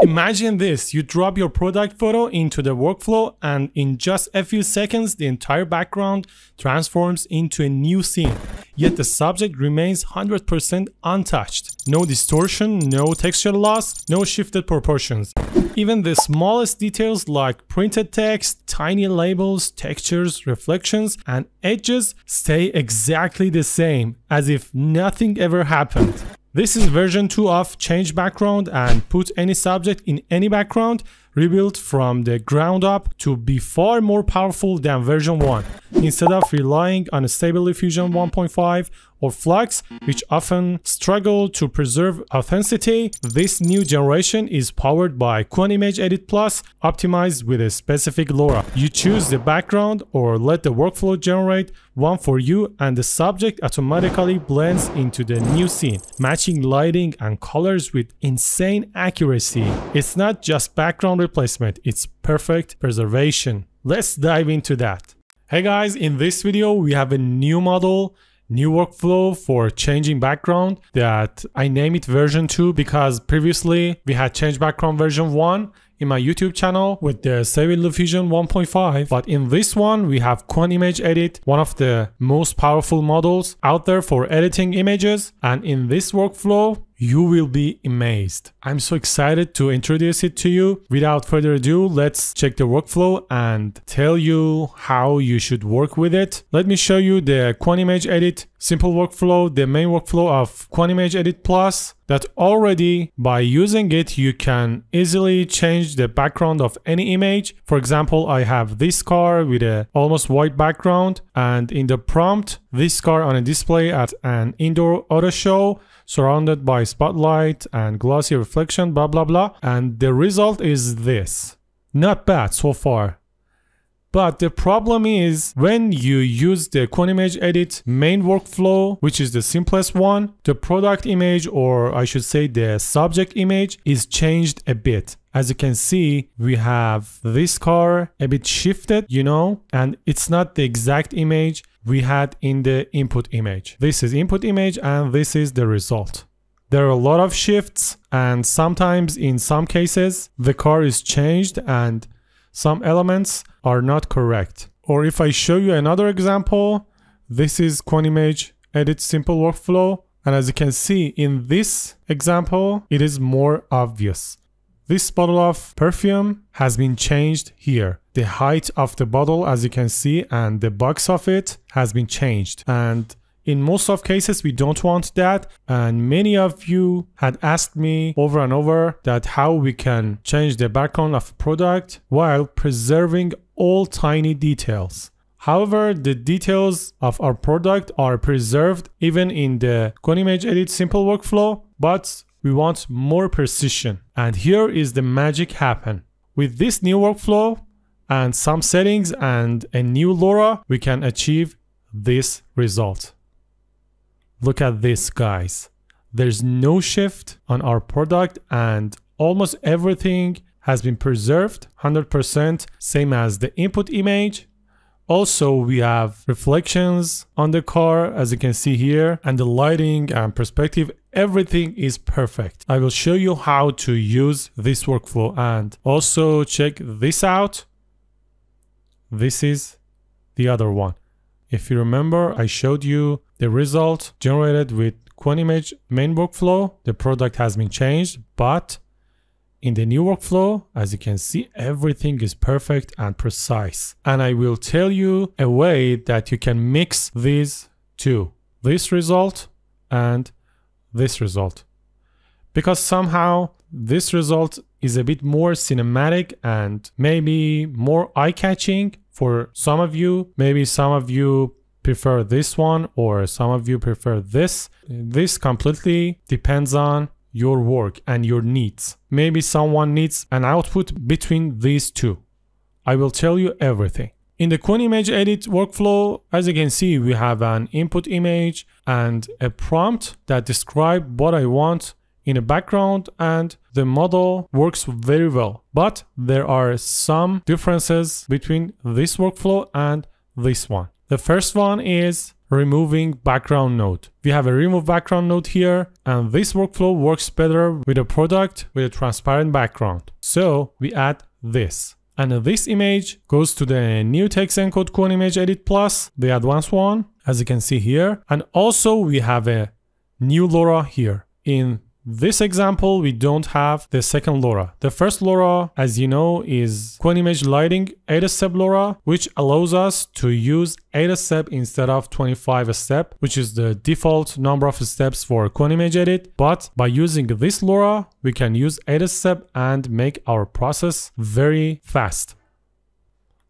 Imagine this, you drop your product photo into the workflow and in just a few seconds the entire background transforms into a new scene, yet the subject remains 100% untouched. No distortion, no texture loss, no shifted proportions. Even the smallest details like printed text, tiny labels, textures, reflections, and edges stay exactly the same, as if nothing ever happened. This is version 2 of Change Background and Put Any Subject in Any Background, rebuilt from the ground up to be far more powerful than version 1, instead of relying on Stable Diffusion 1.5 or Flux, which often struggle to preserve authenticity. This new generation is powered by Qwen Image Edit Plus, optimized with a specific LoRA. You choose the background or let the workflow generate one for you, and the subject automatically blends into the new scene, matching lighting and colors with insane accuracy. It's not just background replacement, it's perfect preservation. Let's dive into that. Hey guys, in this video we have a new model, new workflow for changing background that I name it version 2 because previously we had changed background version 1 in my YouTube channel with the Stable Diffusion 1.5, but in this one we have Qwen Image Edit, one of the most powerful models out there for editing images, and in this workflow you will be amazed. I'm so excited to introduce it to you. Without further ado, let's check the workflow and tell you how you should work with it. Let me show you the Qwen Image Edit simple workflow, the main workflow of Qwen Image Edit Plus, that already by using it you can easily change the background of any image. For example, I have this car with a almost white background, and in the prompt, this car on a display at an indoor auto show, surrounded by spotlight and glossy reflection, blah blah blah, and the result is this. Not bad so far. But the problem is, when you use the Qwen Image Edit main workflow, which is the simplest one, the product image, or I should say the subject image, is changed a bit. As you can see, we have this car a bit shifted, you know, and it's not the exact image we had in the input image. This is input image and this is the result. There are a lot of shifts, and sometimes in some cases the car is changed and some elements are not correct. Or if I show you another example, this is Qwen Image Edit simple workflow, and as you can see in this example it is more obvious. This bottle of perfume has been changed here. The height of the bottle, as you can see, and the box of it has been changed, and in most of cases we don't want that. And many of you had asked me over and over that how we can change the background of a product while preserving all tiny details. However, the details of our product are preserved even in the Qwen Image Edit simple workflow, but we want more precision, and here is the magic happen. With this new workflow and some settings and a new LoRA, we can achieve this result. Look at this, guys. There's no shift on our product and almost everything has been preserved 100%, same as the input image. Also, we have reflections on the car, as you can see here, and the lighting and perspective, everything is perfect. I will show you how to use this workflow, and also check this out. This is the other one. If you remember, I showed you the result generated with Qwen Image main workflow. The product has been changed, but in the new workflow, as you can see, everything is perfect and precise. And I will tell you a way that you can mix these two, this result and this result, because somehow this result is a bit more cinematic and maybe more eye-catching for some of you. Maybe some of you prefer this one, or some of you prefer this. This completely depends on your work and your needs. Maybe someone needs an output between these two. I will tell you everything. In the Qwen Image Edit workflow, as you can see, we have an input image and a prompt that describes what I want in the background, and the model works very well. But there are some differences between this workflow and this one. The first one is removing background node. We have a remove background node here, and this workflow works better with a product with a transparent background. So we add this. And this image goes to the new text encode Qwen Image Edit Plus, the advanced one, as you can see here. And also we have a new LoRA here. In this example, we don't have the second LoRA. The first LoRA, as you know, is Qwen Image Lighting 8-step LoRA, which allows us to use 8-step instead of 25-step, which is the default number of steps for Qwen Image Edit. But by using this LoRA, we can use 8-step and make our process very fast.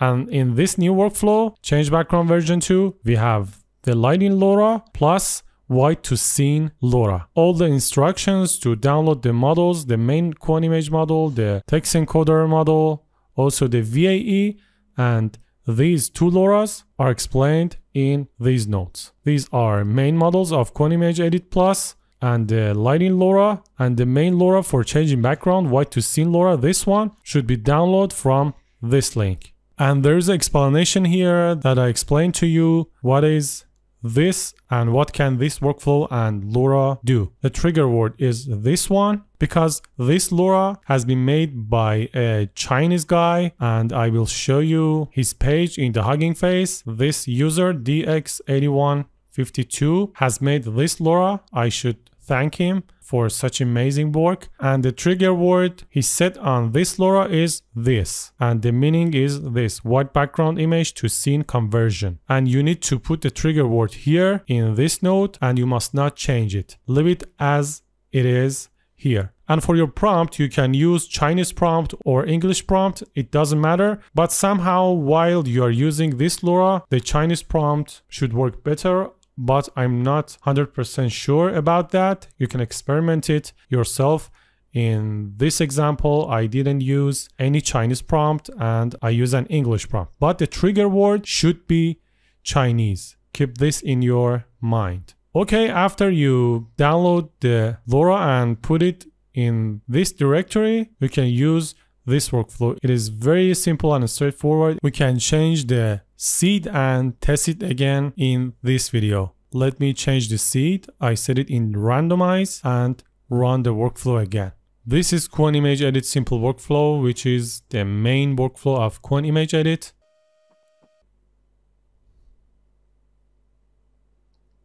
And in this new workflow, change background version 2, we have the lighting LoRA plus White2Scene LoRA. All the instructions to download the models, the main Qwen image model, the text encoder model, also the VAE, and these two LoRAs are explained in these notes. These are main models of Qwen Image Edit Plus and the lighting LoRA, and the main LoRA for changing background, White2Scene LoRA, this one, should be downloaded from this link. And there's an explanation here that I explained to you what is this and what can this workflow and LoRA do. The trigger word is this one, because this LoRA has been made by a Chinese guy, and I will show you his page in the Hugging Face. This user dx8152 has made this LoRA. I should thank him for such amazing work. And the trigger word he set on this LoRA is this, and the meaning is this: white background image to scene conversion. And you need to put the trigger word here in this note, and you must not change it. Leave it as it is here. And for your prompt, you can use Chinese prompt or English prompt, it doesn't matter. But somehow while you are using this LoRA, the Chinese prompt should work better, but I'm not 100% sure about that. You can experiment it yourself. In this example, I didn't use any Chinese prompt and I use an English prompt, but the trigger word should be Chinese. Keep this in your mind. Okay, after you download the LoRA and put it in this directory, we can use this workflow. It is very simple and straightforward. We can change the seed and test it again in this video. Let me change the seed. I set it in randomize and run the workflow again. This is Qwen Image Edit simple workflow, which is the main workflow of Qwen Image Edit.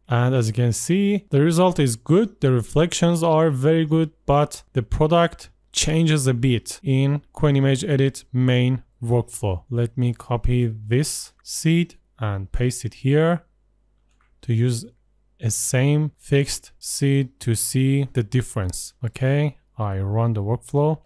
And as you can see, the result is good. The reflections are very good, but the product changes a bit in Qwen Image Edit main workflow. Let me copy this seed and paste it here to use a same fixed seed to see the difference. Okay, I run the workflow.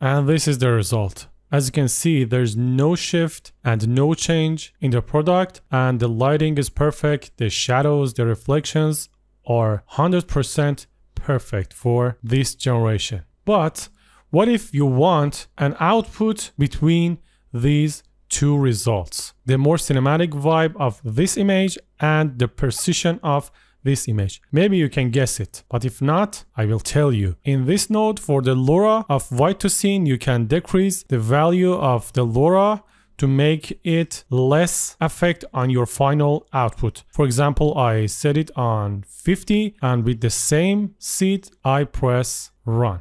And this is the result. As you can see, there's no shift and no change in the product, and the lighting is perfect. The shadows, the reflections are 100% perfect for this generation. But what if you want an output between these two results? The more cinematic vibe of this image and the precision of this image. Maybe you can guess it, but if not, I will tell you. In this node for the LoRA of White2Scene, you can decrease the value of the LoRA to make it less effect on your final output. For example, I set it on 50, and with the same seed, I press run.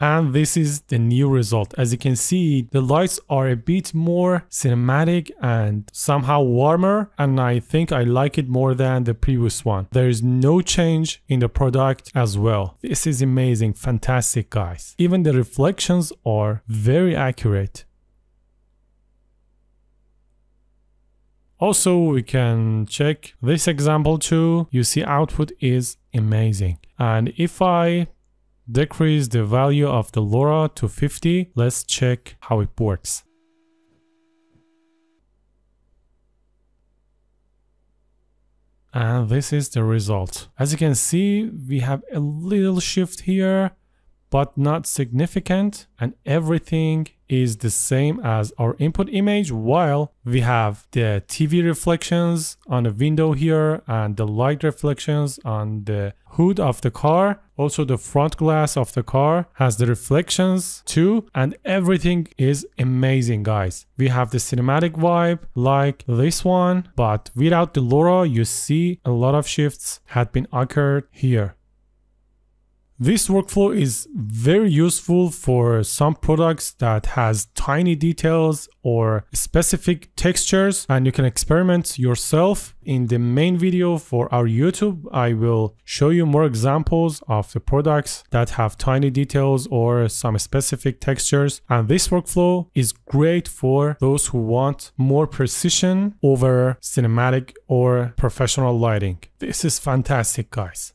And this is the new result. As you can see, the lights are a bit more cinematic and somehow warmer, and I think I like it more than the previous one. There is no change in the product as well. This is amazing, fantastic, guys. Even the reflections are very accurate. Also, we can check this example too. You see, output is amazing. And if I decrease the value of the LoRA to 50. Let's check how it works. And this is the result. As you can see, we have a little shift here, but not significant, and everything is the same as our input image, while we have the TV reflections on the window here and the light reflections on the hood of the car. Also, the front glass of the car has the reflections too, and everything is amazing, guys. We have the cinematic vibe like this one, but without the LoRA, you see a lot of shifts had been occurred here. This workflow is very useful for some products that has tiny details or specific textures, and you can experiment yourself. In the main video for our YouTube, I will show you more examples of the products that have tiny details or some specific textures, and this workflow is great for those who want more precision over cinematic or professional lighting. This is fantastic, guys.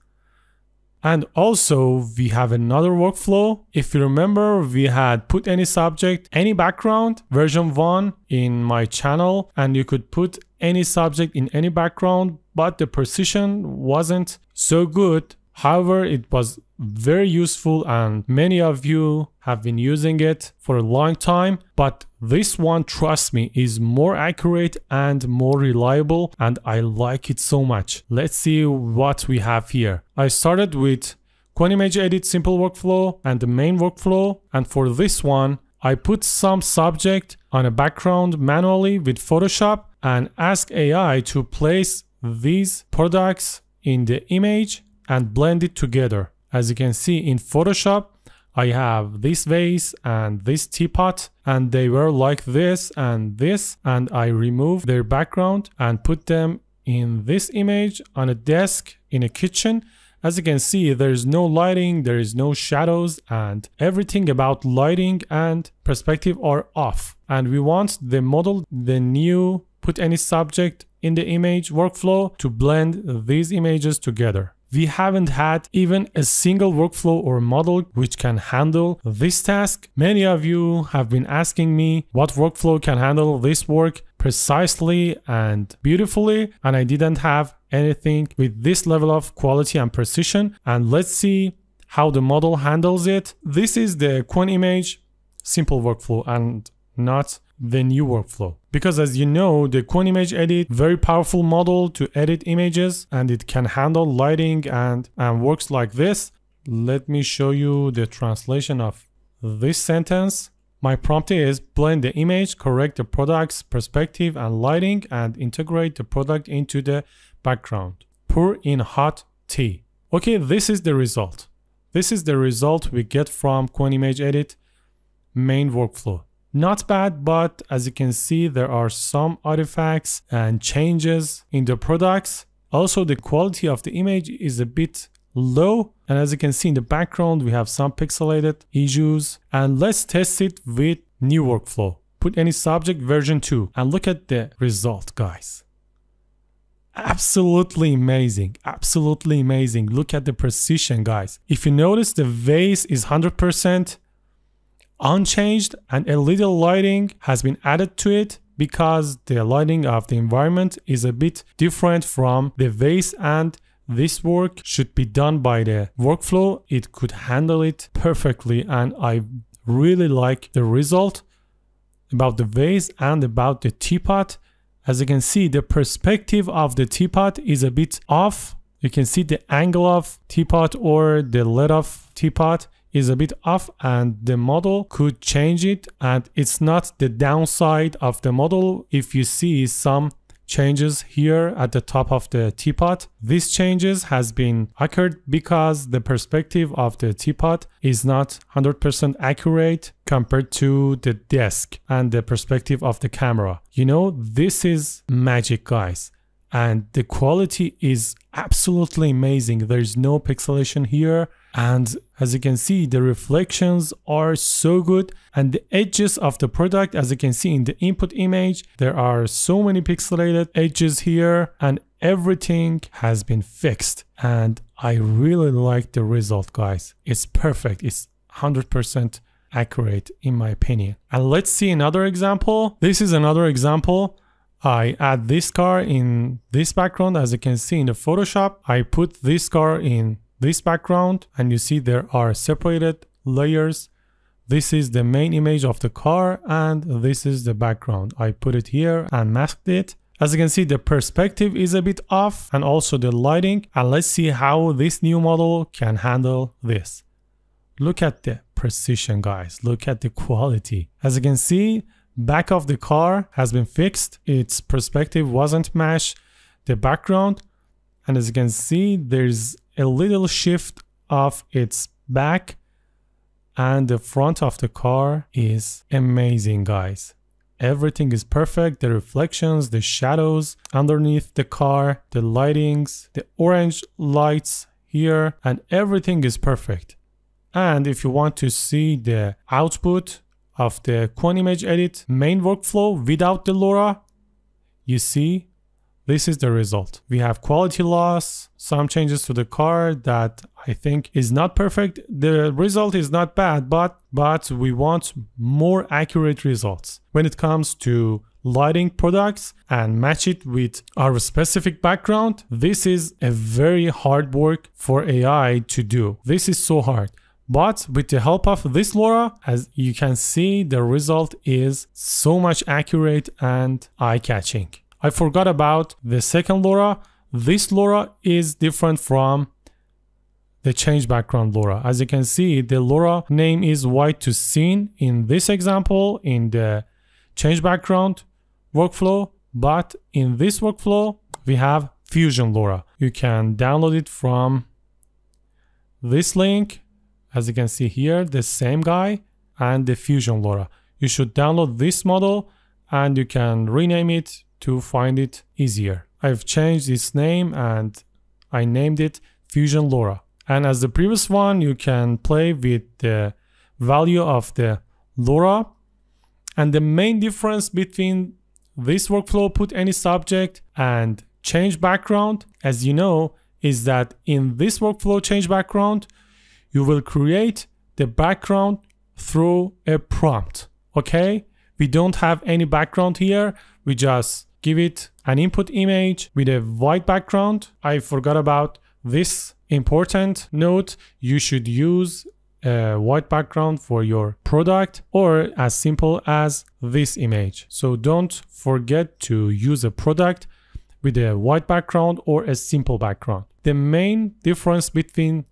And also, we have another workflow. If you remember, we had put any subject, any background, version 1 in my channel, and you could put any subject in any background, but the precision wasn't so good. However, it was very useful and many of you have been using it for a long time, but this one, trust me, is more accurate and more reliable, and I like it so much. Let's see what we have here. I started with Qwen Image Edit Simple Workflow and the main workflow, and for this one, I put some subject on a background manually with Photoshop and ask AI to place these products in the image and blend it together. As you can see in Photoshop, I have this vase and this teapot, and they were like this, and I removed their background and put them in this image on a desk in a kitchen. As you can see, there is no lighting, there is no shadows, and everything about lighting and perspective are off. And we want the model, the new put any subject in the image workflow, to blend these images together. We haven't had even a single workflow or model which can handle this task. Many of you have been asking me what workflow can handle this work precisely and beautifully, and I didn't have anything with this level of quality and precision. And let's see how the model handles it. This is the Qwen Image Simple Workflow and not the new workflow, because as you know, the Qwen Image Edit, very powerful model to edit images, and it can handle lighting and works like this. Let me show you the translation of this sentence. My prompt is blend the image, correct the product's perspective and lighting, and integrate the product into the background. Pour in hot tea. Okay, this is the result. This is the result we get from Qwen Image Edit main workflow. Not bad, but as you can see, there are some artifacts and changes in the products. Also, the quality of the image is a bit low, and as you can see in the background, we have some pixelated issues. And let's test it with new workflow. Put any subject version 2 and look at the result, guys. Absolutely amazing, absolutely amazing. Look at the precision, guys. If you notice, the vase is 100% unchanged, and a little lighting has been added to it because the lighting of the environment is a bit different from the vase, and this work should be done by the workflow. It could handle it perfectly, and I really like the result about the vase and about the teapot. As you can see, the perspective of the teapot is a bit off. You can see the angle of teapot or the lid of teapot is a bit off, and the model could change it, and it's not the downside of the model. If you see some changes here at the top of the teapot, these changes has been occurred because the perspective of the teapot is not 100% accurate compared to the desk and the perspective of the camera. You know, this is magic, guys. And the quality is absolutely amazing. There's no pixelation here, and as you can see, the reflections are so good, and the edges of the product, as you can see in the input image, there are so many pixelated edges here, and everything has been fixed, and I really like the result, guys. It's perfect. It's 100% accurate in my opinion. And let's see another example. This is another example. I add this car in this background. As you can see in the Photoshop, I put this car in this background, and you see there are separated layers This is the main image of the car and this is the background. I put it here and masked it. As you can see, the perspective is a bit off and also the lighting. And let's see how this new model can handle this. Look at the precision, guys. Look at the quality. As you can see, back of the car has been fixed. Its perspective wasn't matched the background. And as you can see, there's a little shift of its back. And the front of the car is amazing, guys. Everything is perfect. The reflections, the shadows underneath the car, the lightings, the orange lights here, and everything is perfect. And if you want to see the output of the Qwen Image Edit main workflow without the LoRA, you see this is the result. We have quality loss, some changes to the car that I think is not perfect. The result is not bad, but we want more accurate results when it comes to lighting products and match it with our specific background. This is a very hard work for AI to do. This is so hard. But with the help of this LoRA, as you can see, the result is so much accurate and eye-catching. I forgot about the second LoRA. This LoRA is different from the change background LoRA. As you can see, the LoRA name is White2Scene in this example, in the change background workflow. But in this workflow, we have Fusion LoRA. You can download it from this link. As you can see here, the same guy and the Fusion LoRA. You should download this model and you can rename it to find it easier. I've changed its name and I named it Fusion LoRA. And as the previous one, you can play with the value of the LoRA. And the main difference between this workflow, put any subject, and change background, as you know, is that in this workflow change background, you will create the background through a prompt, okay? We don't have any background here. We just give it an input image with a white background. I forgot about this important note. You should use a white background for your product or as simple as this image. So don't forget to use a product with a white background or a simple background. The main difference between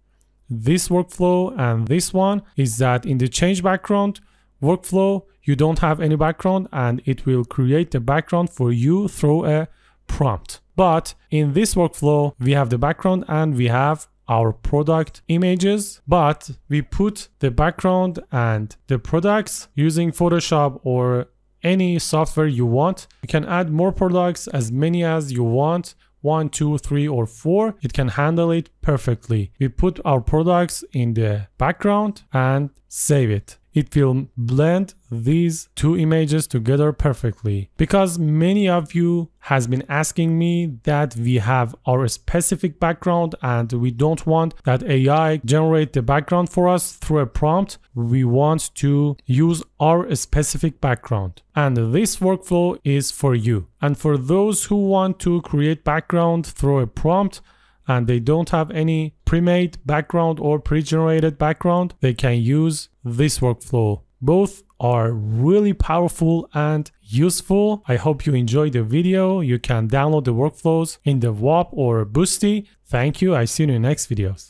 this workflow and this one is that in the change background workflow, you don't have any background and it will create the background for you through a prompt. But in this workflow, we have the background and we have our product images, but we put the background and the products using Photoshop or any software you want. You can add more products, as many as you want, 1, 2, 3, or 4. It can handle it perfectly. We put our products in the background and save it. It will blend these two images together perfectly, because many of you has been asking me that we have our specific background and we don't want that AI generate the background for us through a prompt. We want to use our specific background, and this workflow is for you. And for those who want to create background through a prompt and they don't have any pre-made background or pre-generated background, they can use this workflow. Both are really powerful and useful. I hope you enjoyed the video. You can download the workflows in the WAP or Boosty. Thank you. I see you in the next videos.